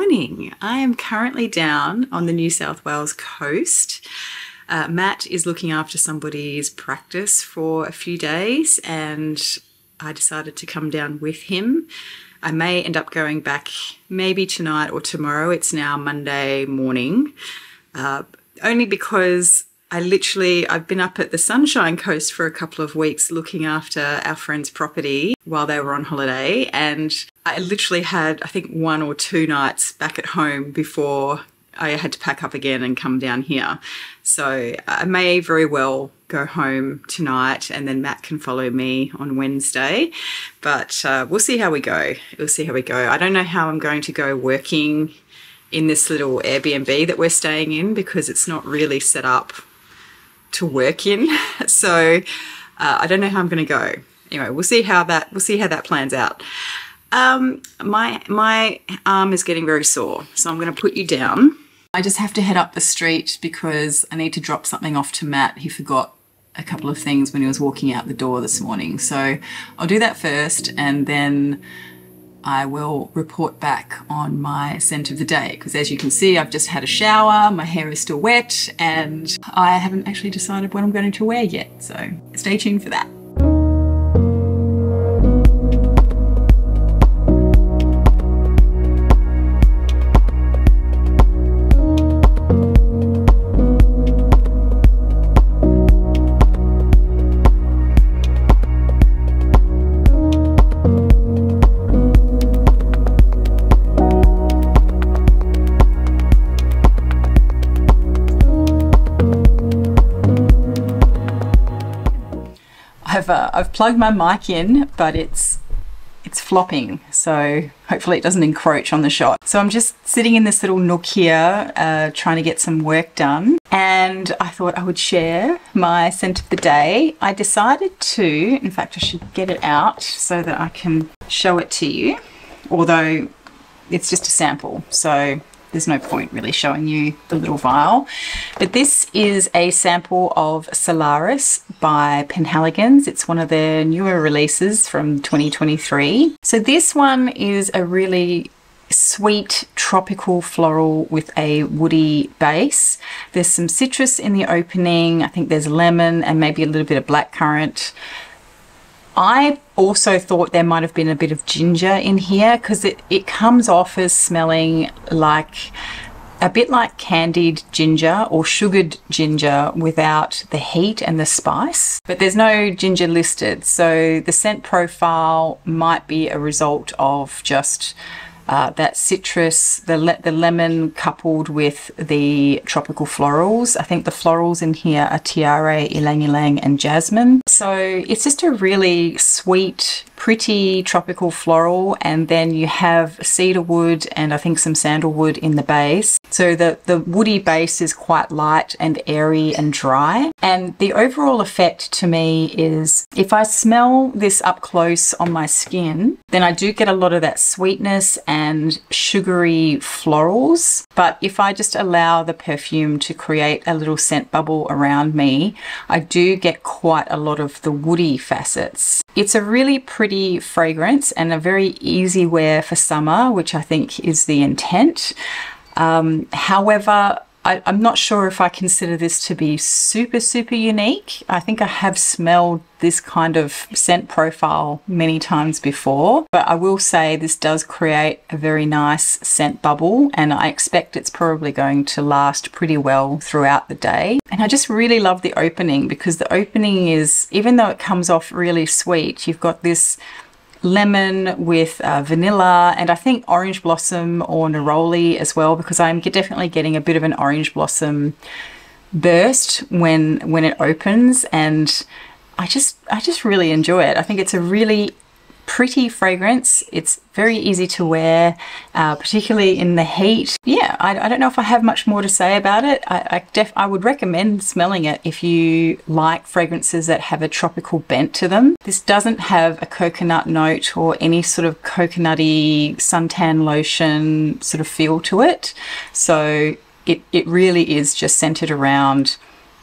morning. I am currently down on the New South Wales coast. Matt is looking after somebody's practice for a few days and I decided to come down with him. I may end up going back maybe tonight or tomorrow. It's now Monday morning, only because I've been up at the Sunshine Coast for a couple of weeks looking after our friend's property while they were on holiday, and I literally had, I think, one or two nights back at home before I had to pack up again and come down here. So I may very well go home tonight and then Matt can follow me on Wednesday, but we'll see how we go. I don't know how I'm going to go working in this little Airbnb that we're staying in because it's not really set up to work in. So I don't know how I'm going to go. Anyway, we'll see how that plans out. My arm is getting very sore, so I'm going to put you down. I just have to head up the street because I need to drop something off to Matt. He forgot a couple of things when he was walking out the door this morning. So I'll do that first and then I will report back on my scent of the day, because as you can see, I've just had a shower, my hair is still wet, and I haven't actually decided what I'm going to wear yet, so stay tuned for that. I've plugged my mic in, but it's flopping, so hopefully it doesn't encroach on the shot. So I'm just sitting in this little nook here trying to get some work done, and I thought I would share my scent of the day. I decided to, in fact I should get it out so that I can show it to you, although it's just a sample so there's no point really showing you the little vial. But this is a sample of Solaris by Penhaligon's. It's one of their newer releases from 2023. So this one is a really sweet tropical floral with a woody base. There's some citrus in the opening. I think there's lemon and maybe a little bit of blackcurrant. I also thought there might have been a bit of ginger in here because it comes off as smelling like a bit like candied ginger or sugared ginger without the heat and the spice, but there's no ginger listed, so the scent profile might be a result of just that citrus, the lemon coupled with the tropical florals. I think the florals in here are tiare, ylang ylang and jasmine. So it's just a really sweet, pretty tropical floral, and then you have cedarwood and I think some sandalwood in the base. So the woody base is quite light and airy and dry, and the overall effect to me is if I smell this up close on my skin, then I do get a lot of that sweetness and sugary florals, but if I just allow the perfume to create a little scent bubble around me, I do get quite a lot of the woody facets. It's a really pretty fragrance and a very easy wear for summer, which I think is the intent. However, I'm not sure if I consider this to be super unique. I think I have smelled this kind of scent profile many times before, but I will say this does create a very nice scent bubble, and I expect it's probably going to last pretty well throughout the day. And I just really love the opening, because the opening is, even though it comes off really sweet, you've got this lemon with vanilla and I think orange blossom or neroli as well, because I'm definitely getting a bit of an orange blossom burst when it opens, and I just really enjoy it. I think it's a really pretty fragrance. It's very easy to wear, particularly in the heat. Yeah, I don't know if I have much more to say about it. I would recommend smelling it if you like fragrances that have a tropical bent to them. This doesn't have a coconut note or any sort of coconutty suntan lotion sort of feel to it. So it really is just centered around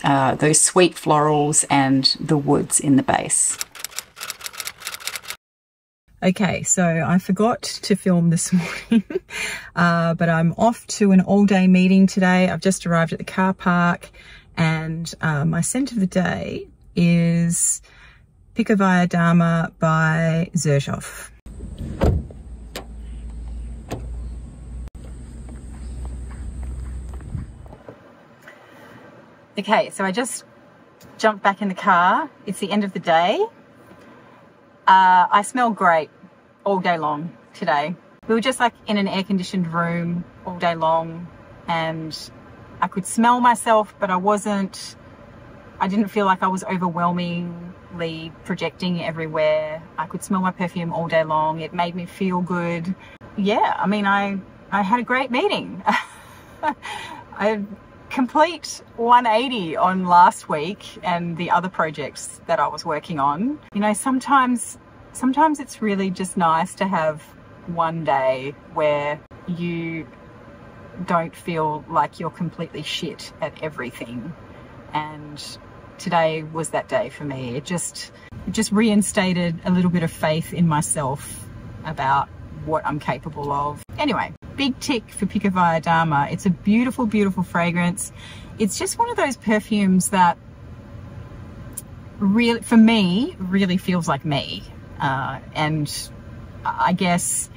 those sweet florals and the woods in the base. Okay, so I forgot to film this morning, but I'm off to an all-day meeting today. I've just arrived at the car park, and my scent of the day is Pikovaya Dama by Xerjoff. Okay, so I just jumped back in the car. It's the end of the day. I smell great all day long today. We were just like in an air-conditioned room all day long, and I could smell myself, but I didn't feel like I was overwhelmingly projecting everywhere. I could smell my perfume all day long. It made me feel good. Yeah, I mean, I had a great meeting. I complete 180 on last week and the other projects that I was working on. You know, sometimes it's really just nice to have one day where you don't feel like you're completely shit at everything. And today was that day for me. It just reinstated a little bit of faith in myself about what I'm capable of. Anyway, big tick for Pikovaya Dama. It's a beautiful, beautiful fragrance. It's just one of those perfumes that really, for me, really feels like me. And I guess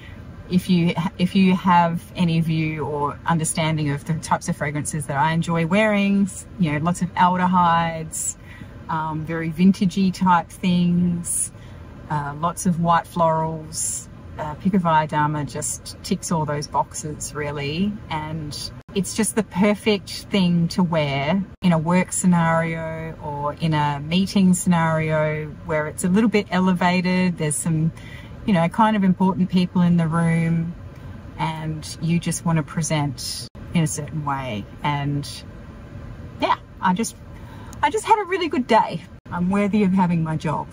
if you have any view or understanding of the types of fragrances that I enjoy wearing, you know, lots of aldehydes, very vintagey type things, lots of white florals. Pikovaya Dama just ticks all those boxes, really, and it's just the perfect thing to wear in a work scenario or in a meeting scenario where it's a little bit elevated. There's some, you know, kind of important people in the room, and you just want to present in a certain way. And yeah, I just had a really good day. I'm worthy of having my job.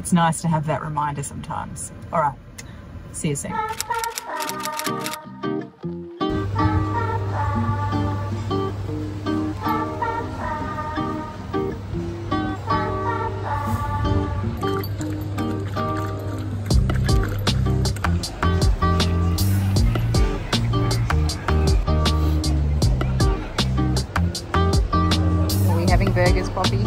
It's nice to have that reminder sometimes. All right. See you soon. Are we having burgers, Poppy?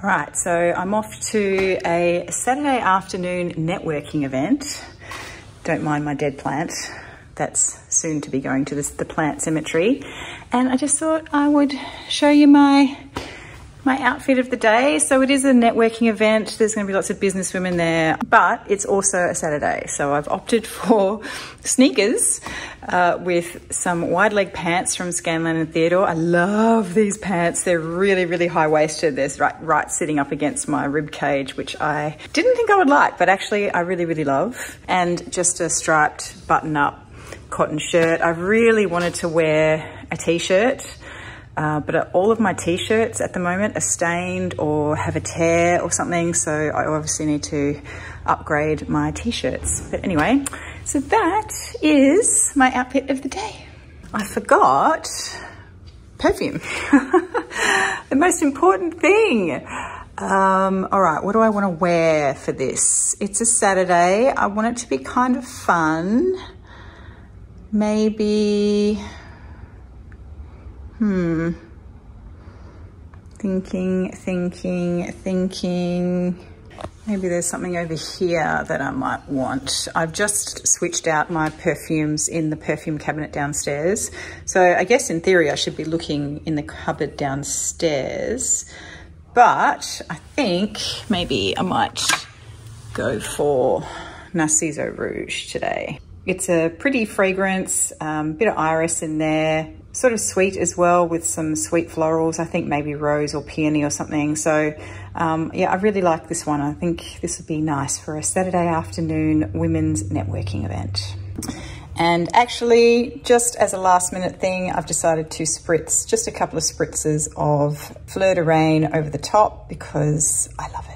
Right, so I'm off to a Saturday afternoon networking event. Don't mind my dead plant. That's soon to be going to the plant cemetery. And I just thought I would show you my outfit of the day. So it is a networking event. There's going to be lots of businesswomen there, but it's also a Saturday. So I've opted for sneakers with some wide leg pants from Scanlan and Theodore. I love these pants. They're really, really high waisted. They're right sitting up against my rib cage, which I didn't think I would like, but actually I really, really love. And just a striped button up cotton shirt. I really wanted to wear a t-shirt. But all of my t-shirts at the moment are stained or have a tear or something, so I obviously need to upgrade my t-shirts. But anyway, so that is my outfit of the day. I forgot perfume, the most important thing. All right, what do I want to wear for this? It's a Saturday. I want it to be kind of fun. Maybe... Thinking. Maybe there's something over here that I might want. I've just switched out my perfumes in the perfume cabinet downstairs. So I guess in theory I should be looking in the cupboard downstairs, but I think maybe I might go for Narciso Rouge today. It's a pretty fragrance, bit of iris in there, sort of sweet as well with some sweet florals. I think maybe rose or peony or something. So yeah, I really like this one. I think this would be nice for a Saturday afternoon women's networking event. And actually, just as a last minute thing, I've decided to spritz just a couple of spritzes of Fleur de Rain over the top because I love it.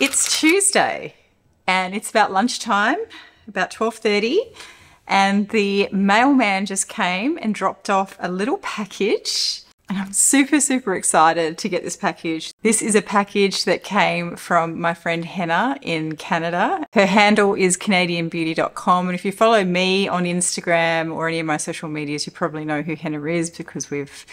It's Tuesday and it's about lunchtime, about 12:30, and the mailman just came and dropped off a little package, and I'm super excited to get this package. This is a package that came from my friend Henna in Canada. Her handle is CanadianBeauty.com, and if you follow me on Instagram or any of my social medias, you probably know who Henna is because we've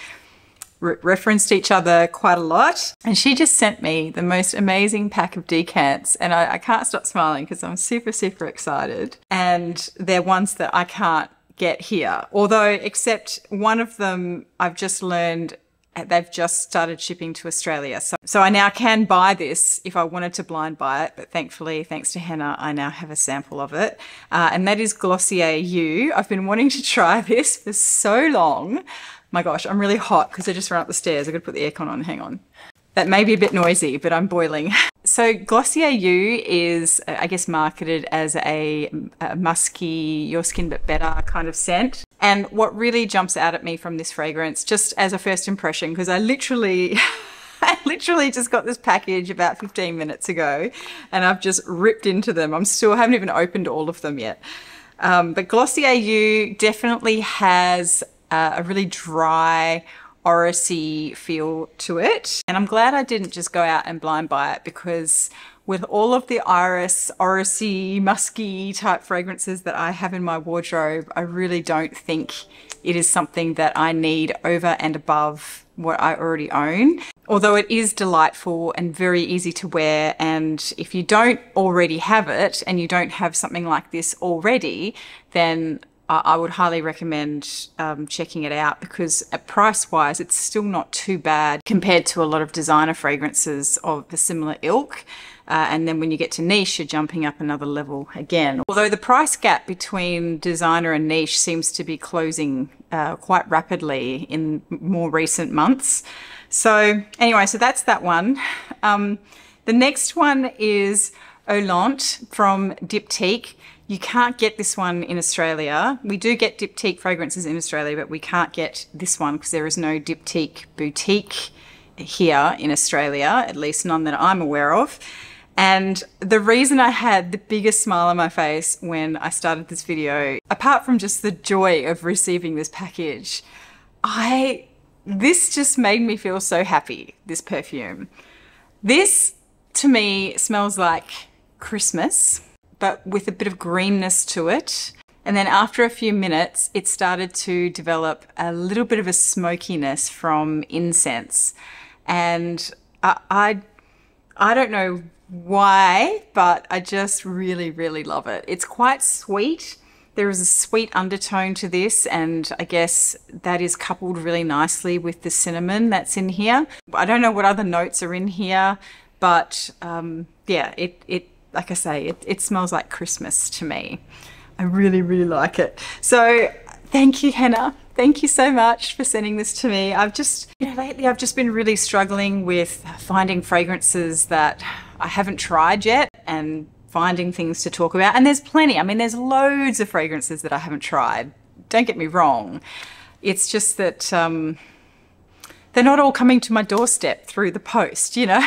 referenced each other quite a lot. And she just sent me the most amazing pack of decants, and I can't stop smiling because I'm super excited. And they're ones that I can't get here, although except one of them I've just learned they've just started shipping to Australia, so I now can buy this if I wanted to blind buy it, but thankfully, thanks to Henna, I now have a sample of it, and that is Glossier U. I've been wanting to try this for so long. My gosh, I'm really hot because I just ran up the stairs. I could put the aircon on, hang on. That may be a bit noisy, but I'm boiling. So Glossier U is, I guess, marketed as a musky, your skin but better kind of scent. And what really jumps out at me from this fragrance, just as a first impression, because I literally just got this package about 15 minutes ago and I've just ripped into them. I haven't even opened all of them yet. But Glossier U definitely has a really dry, oricey feel to it. And I'm glad I didn't just go out and blind buy it, because with all of the iris, oricey, musky type fragrances that I have in my wardrobe, I really don't think it is something that I need over and above what I already own. Although it is delightful and very easy to wear, and if you don't already have it and you don't have something like this already, then I would highly recommend checking it out, because price-wise, it's still not too bad compared to a lot of designer fragrances of a similar ilk. And then when you get to Niche, you're jumping up another level again. Although the price gap between designer and Niche seems to be closing quite rapidly in more recent months. So anyway, so that's that one. The next one is Eau Lente from Diptyque. You can't get this one in Australia. We do get Diptyque fragrances in Australia, but we can't get this one because there is no Diptyque boutique here in Australia, at least none that I'm aware of. And the reason I had the biggest smile on my face when I started this video, apart from just the joy of receiving this package, this just made me feel so happy, this perfume. This, to me, smells like Christmas, but with a bit of greenness to it. And then after a few minutes, it started to develop a little bit of a smokiness from incense. And I don't know why, but I just really love it. It's quite sweet. There is a sweet undertone to this, and I guess that is coupled really nicely with the cinnamon that's in here. I don't know what other notes are in here, but yeah, like I say, it smells like Christmas to me. I really like it. So thank you, Henna. Thank you so much for sending this to me. Lately I've just been really struggling with finding fragrances that I haven't tried yet and finding things to talk about. And there's plenty. I mean, there's loads of fragrances that I haven't tried. Don't get me wrong. It's just that they're not all coming to my doorstep through the post, you know.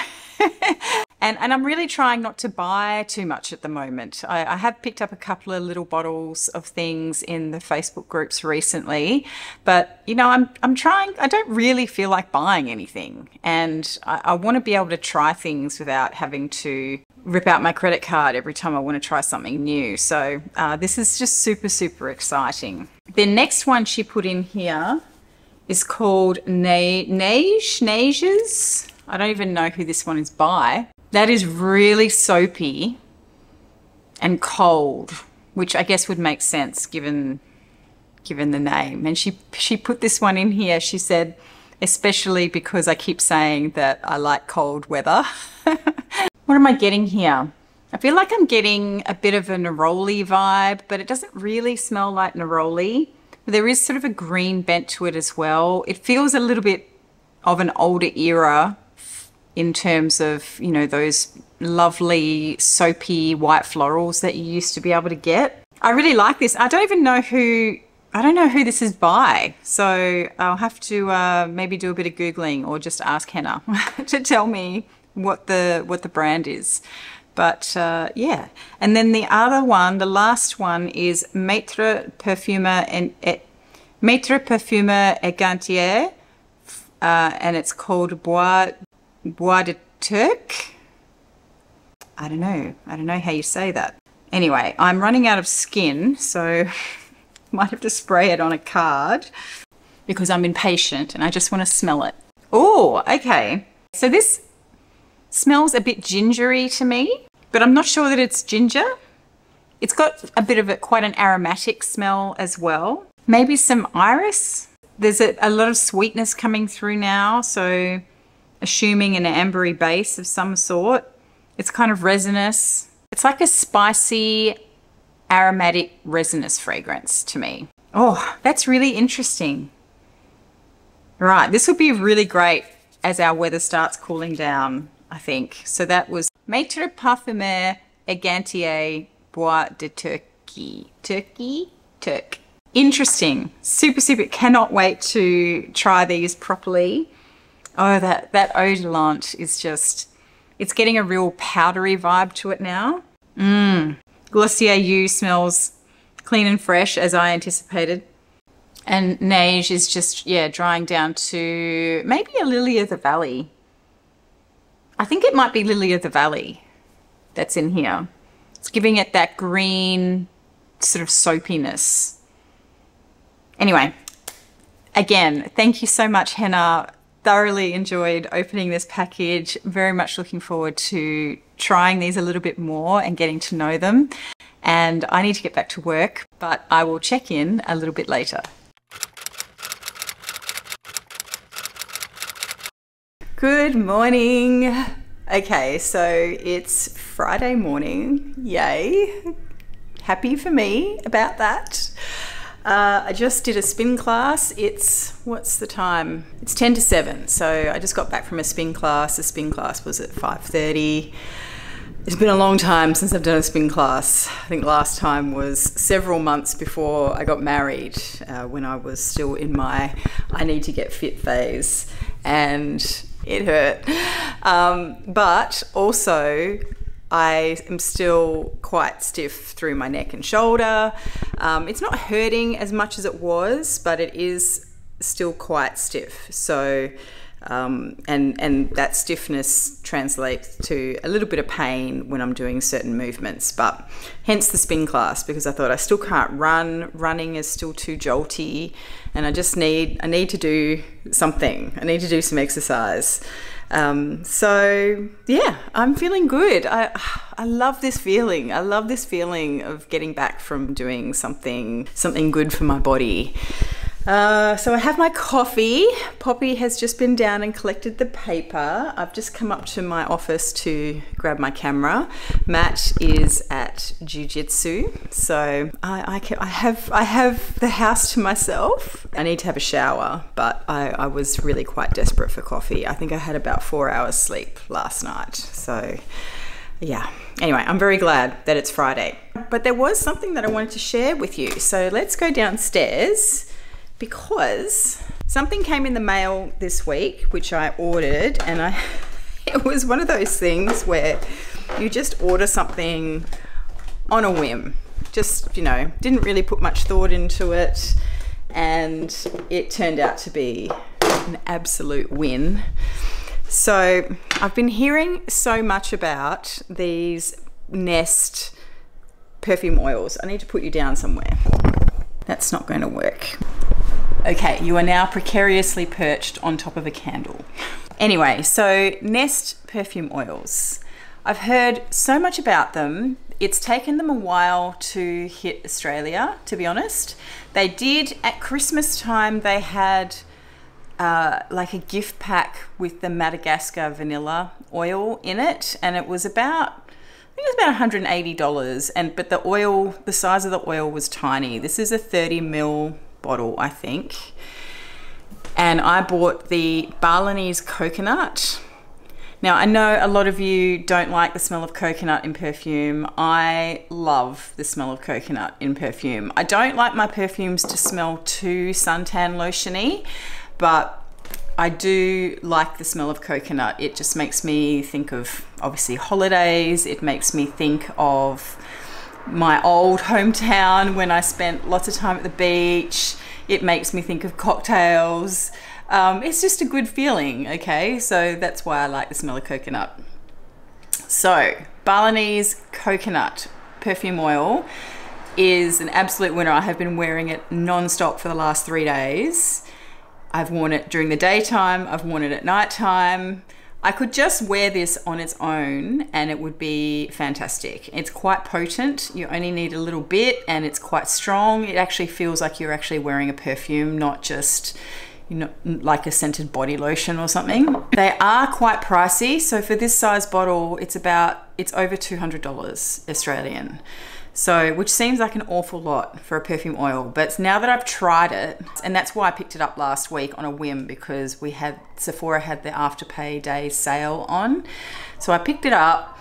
And I'm really trying not to buy too much at the moment. I have picked up a couple of little bottles of things in the Facebook groups recently, but you know, I'm trying, I don't really feel like buying anything. And I want to be able to try things without having to rip out my credit card every time I want to try something new. So this is just super, super exciting. The next one she put in here is called Neige's. I don't even know who this one is by. That is really soapy and cold, which I guess would make sense given the name. And she put this one in here. She said, especially because I keep saying that I like cold weather. What am I getting here? I feel like I'm getting a bit of a neroli vibe, but it doesn't really smell like neroli. There is sort of a green bent to it as well. It feels a little bit of an older era in terms of, you know, those lovely soapy white florals that you used to be able to get. I really like this. I don't even know who, I don't know who this is by, so I'll have to maybe do a bit of Googling or just ask Hannah to tell me what the brand is. But yeah, and then the other one, the last one, is Maître Parfumeur et Gantier, and it's called Bois de Turquie. I don't know how you say that. Anyway, I'm running out of skin, so might have to spray it on a card because I'm impatient and I just want to smell it. Oh, okay. So this smells a bit gingery to me, but I'm not sure that it's ginger. It's got a bit of a, quite an aromatic smell as well. Maybe some iris. There's a lot of sweetness coming through now, so assuming an ambery base of some sort. It's kind of resinous. It's like a spicy, aromatic resinous fragrance to me. Oh, that's really interesting. Right, this would be really great as our weather starts cooling down, I think. So that was Maître Parfumeur et Gantier Bois de Turquie. Turk. Interesting. Super, super. Cannot wait to try these properly. Oh, that Eau Lente is just, it's getting a real powdery vibe to it now. Mmm. Glossier U smells clean and fresh, as I anticipated. And Neige is just, yeah, drying down to maybe a Lily of the Valley. I think it might be Lily of the Valley that's in here. It's giving it that green sort of soapiness. Anyway, again, thank you so much, Hannah. Thoroughly enjoyed opening this package. Very much looking forward to trying these a little bit more and getting to know them. And I need to get back to work, but I will check in a little bit later. Good morning. Okay, so it's Friday morning. Yay. Happy for me about that. I just did a spin class. It's, what's the time? It's 10 to 7. So I just got back from a spin class. The spin class was at 5:30. It's been a long time since I've done a spin class. I think last time was several months before I got married, when I was still in my I need to get fit phase. And it hurt. But also, I am still quite stiff through my neck and shoulder. It's not hurting as much as it was, but it is still quite stiff. So, and that stiffness translates to a little bit of pain when I'm doing certain movements, but hence the spin class, because I thought I still can't run. Running is still too jolty, and I just need, I need to do something. I need to do some exercise. So yeah, I'm feeling good. I love this feeling. I love this feeling of getting back from doing something good for my body. So I have my coffee. Poppy has just been down and collected the paper. I've just come up to my office to grab my camera. Matt is at jiu-jitsu, so I have the house to myself. I need to have a shower, but I was really quite desperate for coffee. I think I had about 4 hours sleep last night, so yeah. Anyway, I'm very glad that it's Friday. But there was something that I wanted to share with you, so let's go downstairs because something came in the mail this week, which I ordered, and it was one of those things where you just order something on a whim. Just, you know, didn't really put much thought into it, and it turned out to be an absolute win. So I've been hearing so much about these Nest perfume oils. I need to put you down somewhere. That's not going to work. Okay, you are now precariously perched on top of a candle. Anyway, so Nest perfume oils. I've heard so much about them. It's taken them a while to hit Australia, to be honest. They did, at Christmas time, they had like a gift pack with the Madagascar vanilla oil in it, and it was about, I think it was about $180, but the oil, the size of the oil was tiny. This is a 30ml bottle, I think. And I bought the Balinese coconut. Now, I know a lot of you don't like the smell of coconut in perfume. I love the smell of coconut in perfume. I don't like my perfumes to smell too suntan lotion-y, but I do like the smell of coconut. It just makes me think of, obviously, holidays. It makes me think of my old hometown when I spent lots of time at the beach. It makes me think of cocktails. It's just a good feeling, okay? So that's why I like the smell of coconut. So Balinese coconut perfume oil is an absolute winner. I have been wearing it non-stop for the last 3 days. I've worn it during the daytime, I've worn it at nighttime. I could just wear this on its own and it would be fantastic. It's quite potent, you only need a little bit, and it's quite strong. It actually feels like you're actually wearing a perfume, not just, you know, like a scented body lotion or something. They are quite pricey, so for this size bottle, it's over $200 Australian. So, which seems like an awful lot for a perfume oil, but now that I've tried it, and that's why I picked it up last week on a whim, because we had, Sephora had their Afterpay Day sale on. So I picked it up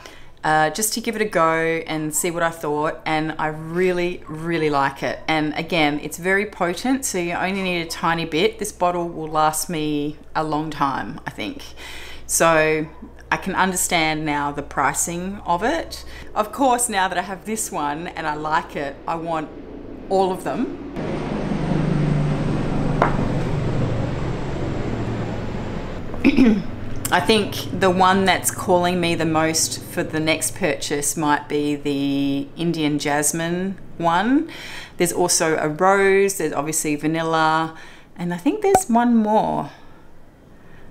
just to give it a go and see what I thought, and I really, really like it. And again, it's very potent, so you only need a tiny bit. This bottle will last me a long time, I think. So I can understand now the pricing of it. Of course, now that I have this one and I like it, I want all of them. I think the one that's calling me the most for the next purchase might be the Indian jasmine one. There's also a rose, there's obviously vanilla, and I think there's one more.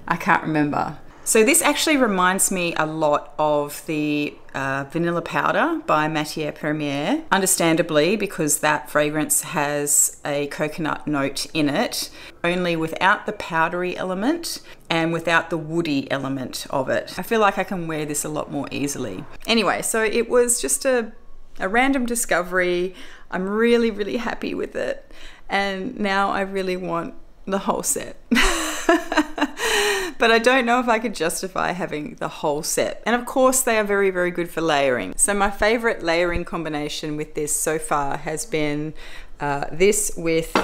I can't remember. So this actually reminds me a lot of the Vanilla Powder by Matiere Premiere, understandably, because that fragrance has a coconut note in it, only without the powdery element and without the woody element of it. I feel like I can wear this a lot more easily. Anyway, so it was just a random discovery. I'm really, really happy with it. And now I really want the whole set. But I don't know if I could justify having the whole set. And of course they are very, very good for layering. So my favorite layering combination with this so far has been this with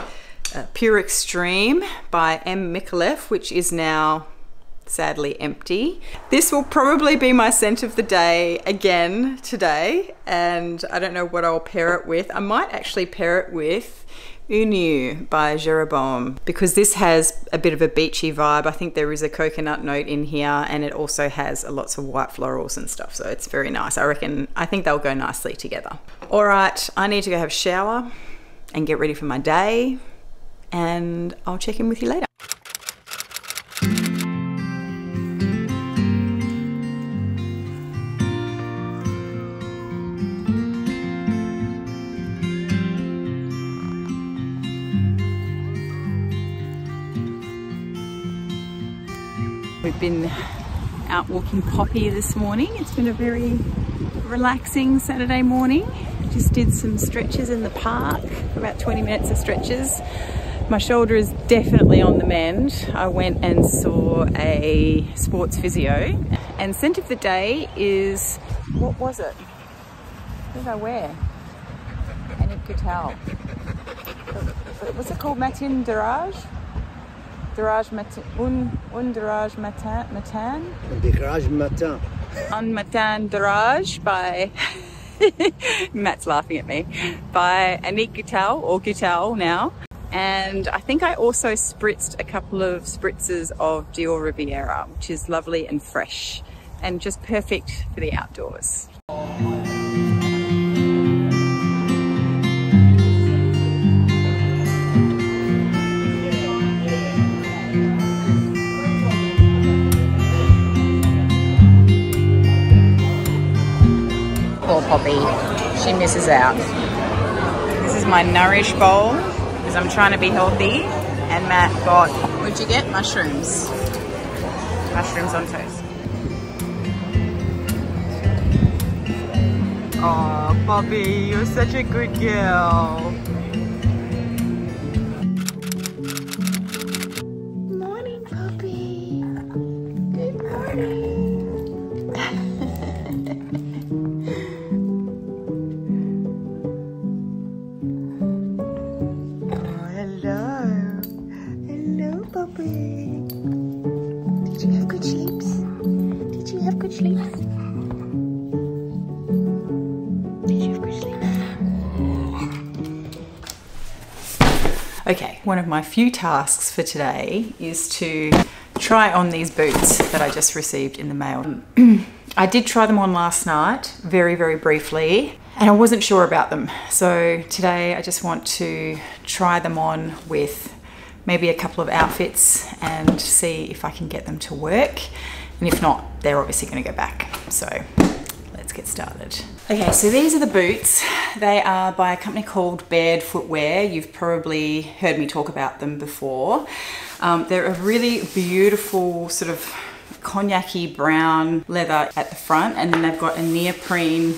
Pure Extreme by M. Mikalef, which is now sadly empty. This will probably be my scent of the day again today, and I don't know what I'll pair it with. I might actually pair it with Unu by Jeroboam, because this has a bit of a beachy vibe. I think there is a coconut note in here, and it also has lots of white florals and stuff, so it's very nice. I reckon, I think they'll go nicely together. All right, I need to go have a shower and get ready for my day, and I'll check in with you later. We've been out walking Poppy this morning. It's been a very relaxing Saturday morning. Just did some stretches in the park, about 20 minutes of stretches. My shoulder is definitely on the mend. I went and saw a sports physio. And scent of the day is, what was it? What did I wear? Annick Goutal. what's it called? Matin D'orage? D'orage Matin. Un D'orage Matin. Matin. D'orage Matin. Un Matin D'orage by. Matt's laughing at me. By Annick Goutal, or Goutal now. And I think I also spritzed a couple of spritzes of Dior Riviera, which is lovely and fresh and just perfect for the outdoors. Poor Poppy, she misses out. This is my nourish bowl, because I'm trying to be healthy, and Matt got, what'd you get? Mushrooms. Mushrooms on toast. Oh, Poppy, you're such a good girl. Okay, one of my few tasks for today is to try on these boots that I just received in the mail. I did try them on last night, very, very briefly, and I wasn't sure about them. So today I just want to try them on with maybe a couple of outfits and see if I can get them to work. And if not, they're obviously going to go back. So let's get started. Okay, so these are the boots. They are by a company called Baird Footwear. You've probably heard me talk about them before. They're a really beautiful sort of cognac-y brown leather at the front, and then they've got a neoprene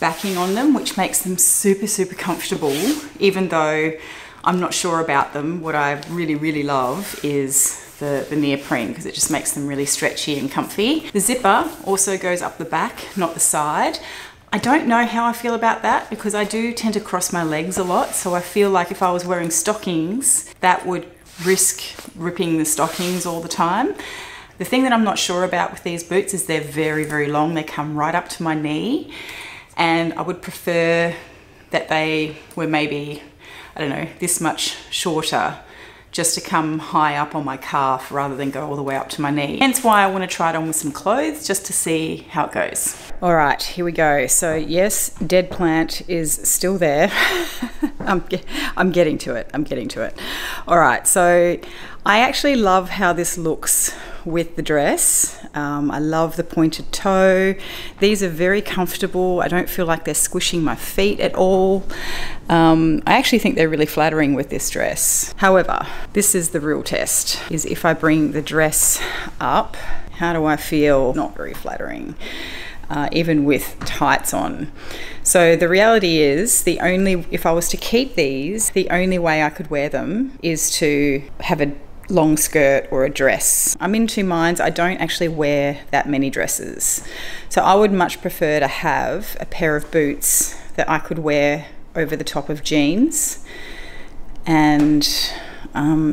backing on them, which makes them super, super comfortable, even though I'm not sure about them. What I really, really love is the neoprene, because it just makes them really stretchy and comfy. The zipper also goes up the back, not the side. I don't know how I feel about that, because I do tend to cross my legs a lot, so I feel like if I was wearing stockings, that would risk ripping the stockings all the time. The thing that I'm not sure about with these boots is they're very, very long. They come right up to my knee, and I would prefer that they were maybe, I don't know, this much shorter, just to come high up on my calf rather than go all the way up to my knee. Hence why I want to try it on with some clothes, just to see how it goes. All right, here we go. So yes, dead plant is still there. I'm getting to it, I'm getting to it. All right, so I actually love how this looks with the dress. I love the pointed toe. These are very comfortable. I don't feel like they're squishing my feet at all. I actually think they're really flattering with this dress. However, this is the real test, is if I bring the dress up, how do I feel? Not very flattering, even with tights on. So the reality is, if I was to keep these, the only way I could wear them is to have a long skirt or a dress. I'm in two minds. I don't actually wear that many dresses, so I would much prefer to have a pair of boots that I could wear over the top of jeans, and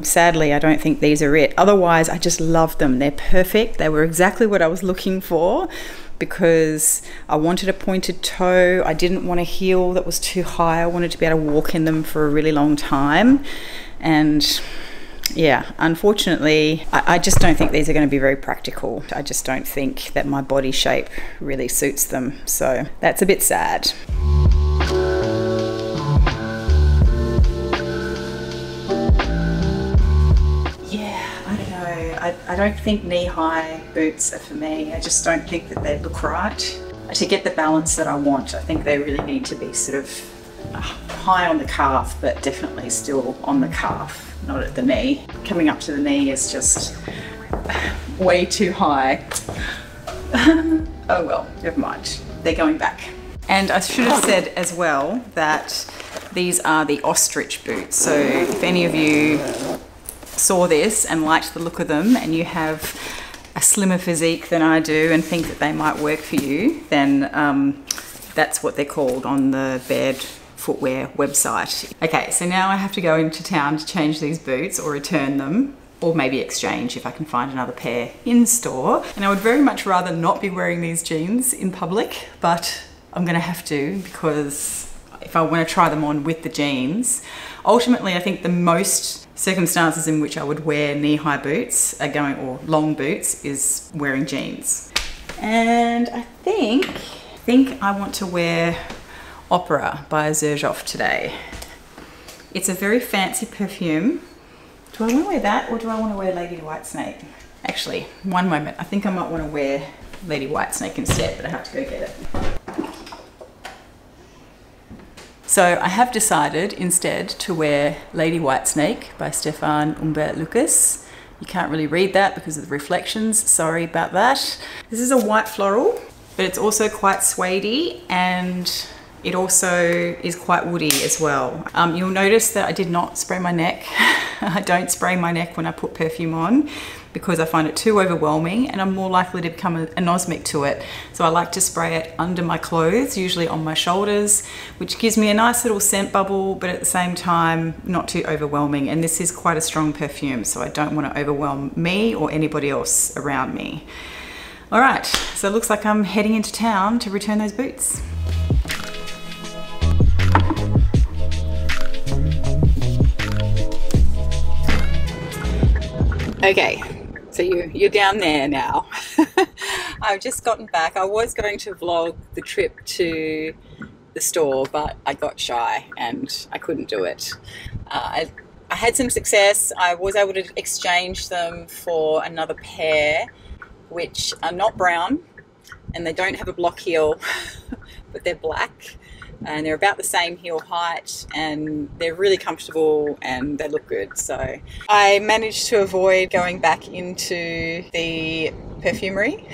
sadly I don't think these are it. Otherwise I just love them. They're perfect. They were exactly what I was looking for, because I wanted a pointed toe. I didn't want a heel that was too high. I wanted to be able to walk in them for a really long time, and yeah, unfortunately, I just don't think these are going to be very practical. I just don't think that my body shape really suits them. So that's a bit sad. Yeah, I don't know. I don't think knee-high boots are for me. I just don't think that they look right. To get the balance that I want, I think they really need to be sort of high on the calf, but definitely still on the calf, not at the knee. Coming up to the knee is just way too high. Oh well, never mind. They're going back. And I should have said as well that these are the ostrich boots. So if any of you saw this and liked the look of them, and you have a slimmer physique than I do and think that they might work for you, then that's what they're called on the Baird Footwear website. Okay, so now I have to go into town to change these boots or return them, or maybe exchange if I can find another pair in store. And I would very much rather not be wearing these jeans in public, but I'm gonna have to, because if I want to try them on with the jeans, ultimately I think the most circumstances in which I would wear knee-high boots are going, or long boots, is wearing jeans. And I think I want to wear Opera by Xerjoff today. It's a very fancy perfume. Do I want to wear that, or do I want to wear Lady White Snake? Actually, one moment. I think I might want to wear Lady White Snake instead, but I have to go get it. So I have decided instead to wear Lady White Snake by Stéphane Humbert Lucas. You can't really read that because of the reflections, sorry about that. This is a white floral, but it's also quite suede-y, and it also is quite woody as well. You'll notice that I did not spray my neck. I don't spray my neck when I put perfume on because I find it too overwhelming and I'm more likely to become anosmic to it. So I like to spray it under my clothes, usually on my shoulders, which gives me a nice little scent bubble, but at the same time, not too overwhelming. And this is quite a strong perfume, so I don't want to overwhelm me or anybody else around me. All right, so it looks like I'm heading into town to return those boots. Okay, so you're down there now. I've just gotten back. I was going to vlog the trip to the store, but I got shy and I couldn't do it. I had some success. I was able to exchange them for another pair, which are not brown and they don't have a block heel, but they're black and they're about the same heel height and they're really comfortable and they look good. So I managed to avoid going back into the perfumery,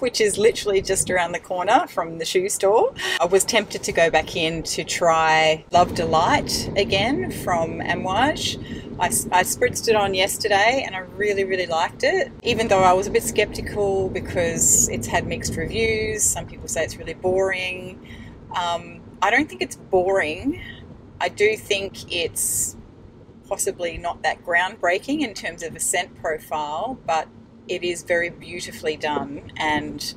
which is literally just around the corner from the shoe store. I was tempted to go back in to try Love Delight again from Amouage. I spritzed it on yesterday and I really liked it, even though I was a bit skeptical because it's had mixed reviews. Some people say it's really boring. I don't think it's boring. I do think it's possibly not that groundbreaking in terms of a scent profile, but it is very beautifully done, and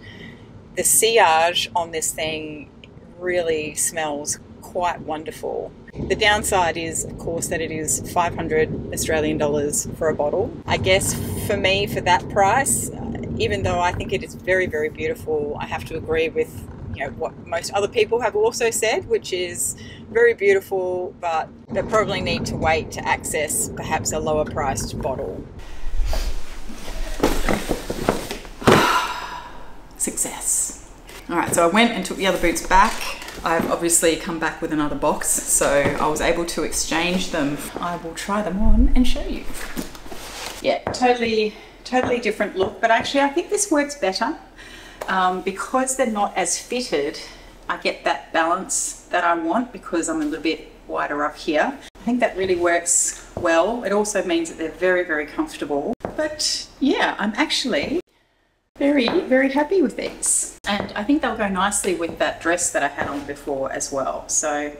the sillage on this thing really smells quite wonderful. The downside is, of course, that it is $500 Australian for a bottle. I guess for me, for that price, even though I think it is very beautiful, I have to agree with what most other people have also said, which is very beautiful, but they probably need to wait to access perhaps a lower priced bottle. Success. All right, so I went and took the other boots back. I've obviously come back with another box, so I was able to exchange them. I will try them on and show you. Yeah, totally different look, but actually I think this works better. Because they're not as fitted, I get that balance that I want because I'm a little bit wider up here. I think that really works well. It also means that they're very comfortable. But yeah, I'm actually very happy with these. And I think they'll go nicely with that dress that I had on before as well. So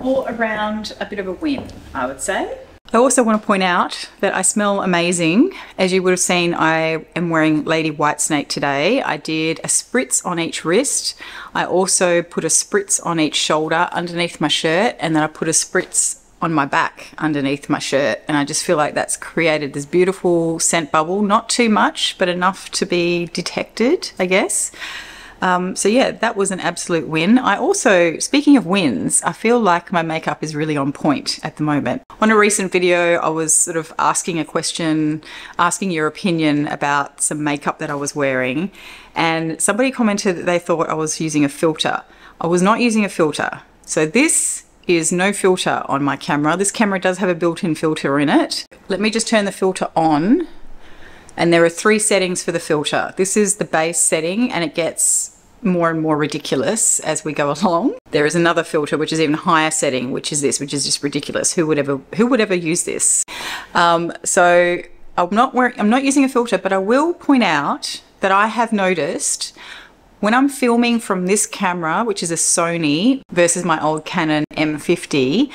all around a bit of a win, I would say. I also want to point out that I smell amazing. As you would have seen, I am wearing Lady White Snake today. I did a spritz on each wrist. I also put a spritz on each shoulder underneath my shirt, and then I put a spritz on my back underneath my shirt. And I just feel like that's created this beautiful scent bubble, not too much, but enough to be detected, I guess. So yeah, that was an absolute win. I also, speaking of wins, I feel like my makeup is really on point at the moment. On a recent video, I was sort of asking a question, asking your opinion about some makeup that I was wearing, and somebody commented that they thought I was using a filter. I was not using a filter. So this is no filter on my camera. This camera does have a built-in filter in it. Let me just turn the filter on. And there are three settings for the filter. This is the base setting, and it gets more and more ridiculous as we go along. There is another filter which is even higher setting, which is this, which is just ridiculous. Who would ever use this? So I'm not using a filter, but I will point out that I have noticed When I'm filming from this camera, which is a Sony, versus my old Canon M50,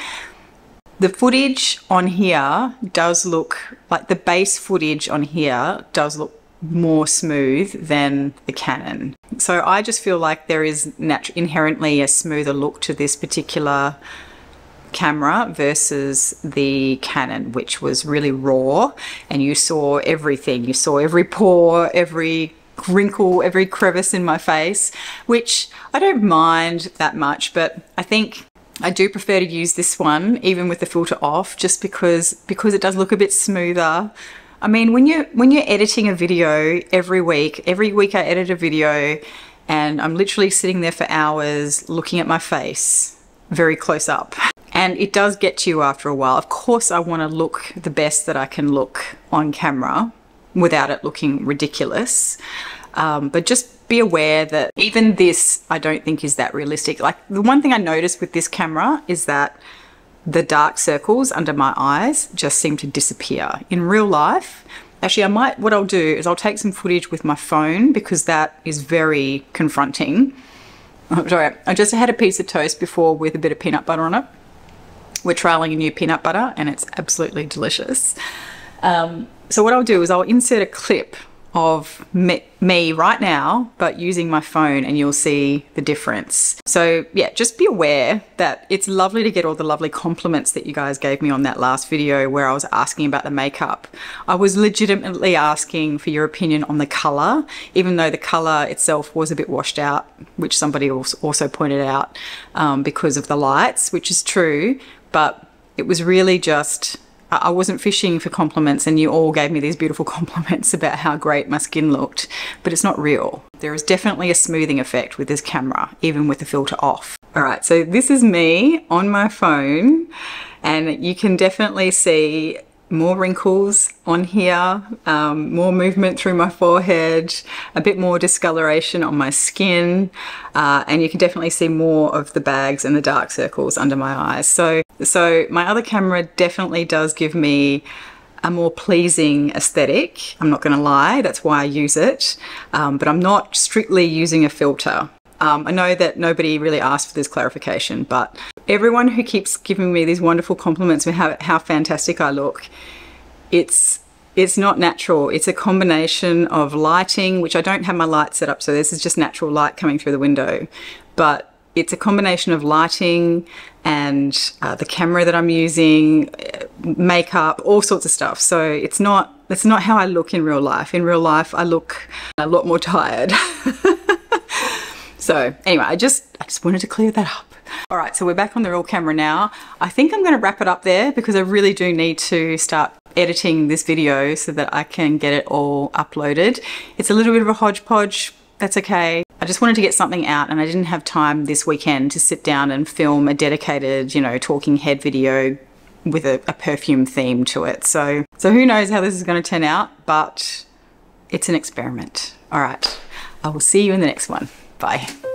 the footage on here does look, like the base footage on here does look more smooth than the Canon. So I just feel like there is inherently a smoother look to this particular camera versus the Canon, which was really raw, and you saw everything. You saw every pore, every wrinkle, every crevice in my face, which I don't mind that much, but I think I do prefer to use this one even with the filter off, just because it does look a bit smoother. I mean, when you're editing a video every week I edit a video, and I'm literally sitting there for hours looking at my face very close up, and it does get to you after a while. Of course I want to look the best that I can look on camera without it looking ridiculous, but just be aware that even this I don't think is that realistic. Like, the one thing I noticed with this camera is that the dark circles under my eyes just seem to disappear in real life. Actually, what I'll do is I'll take some footage with my phone, because that is very confronting. Oh, sorry, I just had a piece of toast before with a bit of peanut butter on it. We're trialing a new peanut butter and it's absolutely delicious. So what I'll do is I'll insert a clip of me right now, but using my phone, and you'll see the difference. So yeah, just be aware that it's lovely to get all the lovely compliments that you guys gave me on that last video where I was asking about the makeup. I was legitimately asking for your opinion on the color, even though the color itself was a bit washed out, which somebody also pointed out, because of the lights, which is true, but it was really just, I wasn't fishing for compliments, and you all gave me these beautiful compliments about how great my skin looked, but it's not real. There is definitely a smoothing effect with this camera, even with the filter off. All right, so this is me on my phone, and you can definitely see more wrinkles on here, more movement through my forehead, a bit more discoloration on my skin, and you can definitely see more of the bags and the dark circles under my eyes. So my other camera definitely does give me a more pleasing aesthetic. I'm not going to lie, that's why I use it, but I'm not strictly using a filter. I know that nobody really asked for this clarification, but everyone who keeps giving me these wonderful compliments about how fantastic I look, it's not natural. It's a combination of lighting, which I don't have my light set up, so this is just natural light coming through the window, but it's a combination of lighting and the camera that I'm using, makeup, all sorts of stuff. So that's not how I look in real life. In real life, I look a lot more tired. So anyway, I just wanted to clear that up. All right, so we're back on the real camera now. I think I'm going to wrap it up there, because I really do need to start editing this video so that I can get it all uploaded. It's a little bit of a hodgepodge. That's okay. I just wanted to get something out, and I didn't have time this weekend to sit down and film a dedicated, you know, talking head video with a perfume theme to it. So who knows how this is going to turn out, but it's an experiment. All right, I will see you in the next one. Bye.